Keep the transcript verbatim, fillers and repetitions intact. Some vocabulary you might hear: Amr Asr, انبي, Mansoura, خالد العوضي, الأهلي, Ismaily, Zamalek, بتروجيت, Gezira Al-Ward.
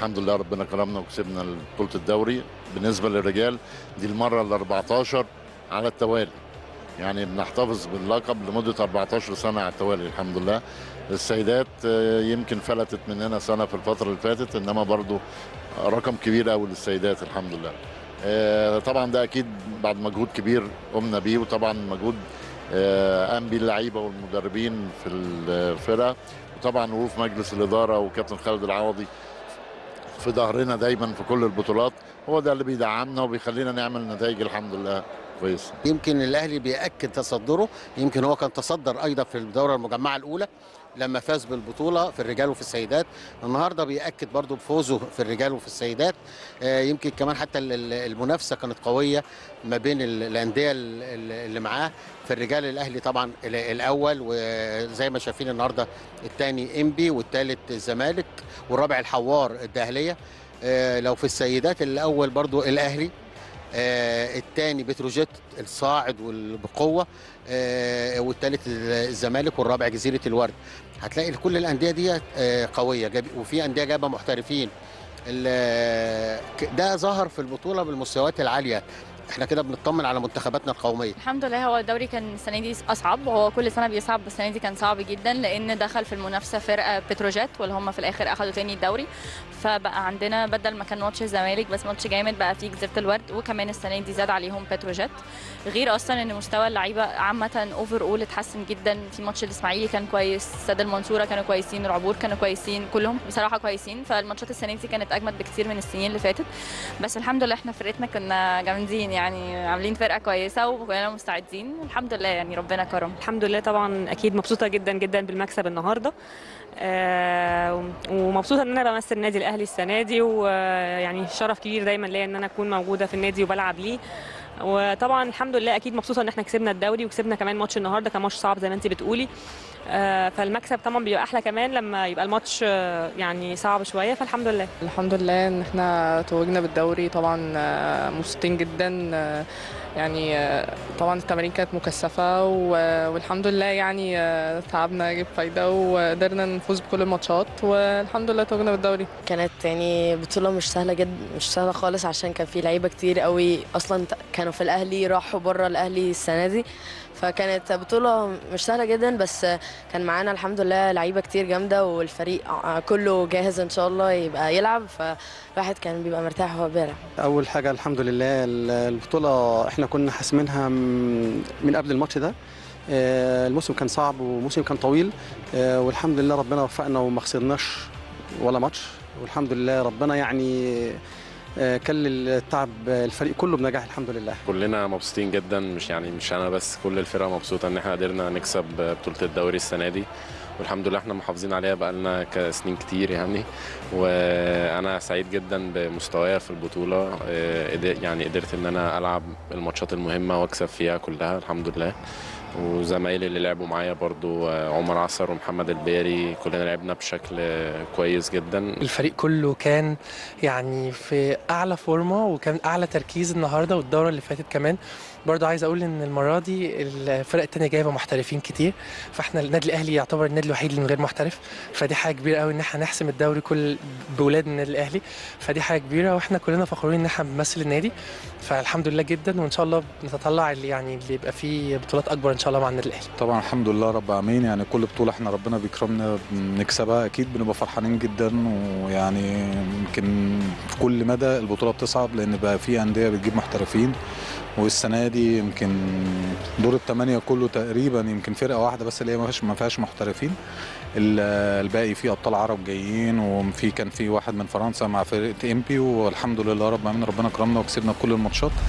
الحمد لله ربنا كرمنا وكسبنا بطولة الدوري. بالنسبة للرجال دي المرة ال أربعتاشر على التوالي، يعني بنحتفظ باللقب لمدة أربعتاشر سنة على التوالي الحمد لله. السيدات يمكن فلتت مننا سنة في الفترة اللي فاتت، إنما برضو رقم كبير أوي للسيدات الحمد لله. طبعا ده أكيد بعد مجهود كبير قمنا بيه، وطبعا مجهود قام بيه اللعيبة والمدربين في الفرقة، وطبعا وقوف مجلس الإدارة وكابتن خالد العوضي في ظهرنا دايما في كل البطولات. هو ده اللي بيدعمنا وبيخلينا نعمل نتائج الحمد لله كويسه. يمكن الاهلي بيأكد تصدره، يمكن هو كان تصدر ايضا في الدوره المجمعه الاولى لما فاز بالبطوله في الرجال وفي السيدات، النهارده بيأكد برضو بفوزه في الرجال وفي السيدات. يمكن كمان حتى المنافسه كانت قويه ما بين الانديه اللي معاه. في الرجال الاهلي طبعا الاول، وزي ما شايفين النهارده الثاني انبي، والثالث الزمالك، والرابع الحوار الدهليه. لو في السيدات الاول برضو الاهلي، آه الثاني بتروجيت الصاعد والبقوه، آه والثالث الزمالك، والرابع جزيره الورد. هتلاقي كل الانديه دي آه قويه، وفي انديه جايبه محترفين. ده ظهر في البطوله بالمستويات العاليه. احنا كده بنطمن على منتخباتنا القوميه الحمد لله. هو الدوري كان السنه دي اصعب، وهو كل سنه بيصعب، بس السنه دي كان صعب جدا لان دخل في المنافسه فرقه بتروجيت، واللي هم في الاخر اخذوا تاني الدوري. فبقى عندنا بدل ما كان ماتش الزمالك بس ماتش جامد، بقى في جزيره الورد، وكمان السنه دي زاد عليهم بتروجيت. غير اصلا ان مستوى اللعيبه عامه اوفر اول اتحسن جدا. في ماتش الاسماعيلي كان كويس، ساده المنصوره كانوا كويسين، العبور كانوا كويسين، كلهم بصراحه كويسين. فالماتشات السنه دي كانت اجمد بكتير من السنين اللي فاتت، بس الحمد لله احنا فرقتنا كنا جامدين، يعني عاملين فرقه كويسه وكلنا مستعدين الحمد لله، يعني ربنا كرم الحمد لله. طبعا اكيد مبسوطه جدا جدا بالمكسب النهارده، آه ومبسوطه ان انا بمثل النادي الاهلي السنه دي، ويعني شرف كبير دايما ليا ان انا اكون موجوده في النادي وبلعب ليه. وطبعا الحمد لله اكيد مبسوطه ان احنا كسبنا الدوري، وكسبنا كمان ماتش النهارده كان ماتش صعب زي ما انت بتقولي. آه فالمكسب طبعا بيبقى احلى كمان لما يبقى الماتش آه يعني صعب شويه. فالحمد لله الحمد لله ان احنا توجنا بالدوري. طبعا آه مبسوطين جدا، آه يعني آه طبعا التمارين كانت مكثفه، والحمد لله يعني آه تعبنا جاب فايده وقدرنا نفوز بكل الماتشات، والحمد لله توجنا بالدوري. كانت يعني بطوله مش سهله جدا، مش سهله خالص، عشان كان في لعيبه كتير قوي اصلا كانوا في الاهلي راحوا بره الاهلي السنه دي. فكانت بطوله مش سهله جدا، بس كان معانا الحمد لله لعيبه كتير جامده، والفريق كله جاهز ان شاء الله يبقى يلعب، فالواحد كان بيبقى مرتاح وهو بيلعب. اول حاجه الحمد لله البطوله احنا كنا حاسمينها من قبل الماتش ده. الموسم كان صعب وموسم كان طويل، والحمد لله ربنا وفقنا وما خسرناش ولا ماتش، والحمد لله ربنا يعني كل التعب الفريق كله بنجاح الحمد لله. كلنا مبسوطين جدا، مش يعني مش انا بس، كل الفرقه مبسوطه ان احنا قدرنا نكسب بطوله الدوري السنه دي، والحمد لله احنا محافظين عليها بقالنا كسنين كتير يعني. وانا سعيد جدا بمستوايا في البطوله، يعني قدرت ان انا العب الماتشات المهمه واكسب فيها كلها الحمد لله. وزمايلي اللي لعبوا معايا برضو عمر عصر ومحمد البيري كلنا لعبنا بشكل كويس جدا. الفريق كله كان يعني في اعلى فورمه، وكان اعلى تركيز النهارده والدوره اللي فاتت كمان. برضو عايز اقول ان المره دي الفرق الثانيه جايبه محترفين كتير، فاحنا النادي الاهلي يعتبر النادي الوحيد اللي من غير محترف، فدي حاجه كبيره قوي ان احنا نحسم الدوري كل باولاد النادي الاهلي، فدي حاجه كبيره، واحنا كلنا فخورين ان احنا بنمثل النادي، فالحمد لله جدا. وان شاء الله نتطلع اللي يعني اللي يبقى فيه بطولات اكبر ان شاء الله مع النادي الاهلي. طبعا الحمد لله رب العالمين، يعني كل بطوله احنا ربنا بيكرمنا بنكسبها اكيد بنبقى فرحانين جدا، ويعني يمكن في كل مدى البطوله بتصعب لان بقى في انديه بتجيب محترفين. والسنه دي يمكن دور الثمانيه كله تقريبا يمكن فرقه واحده بس اللي هي ما فيهاش ما فيهاش محترفين، الباقي فيه ابطال عرب جايين، وفي كان في واحد من فرنسا مع فرقه انبي، والحمد لله رب العالمين ربنا كرمنا وكسبنا كل الماتشات.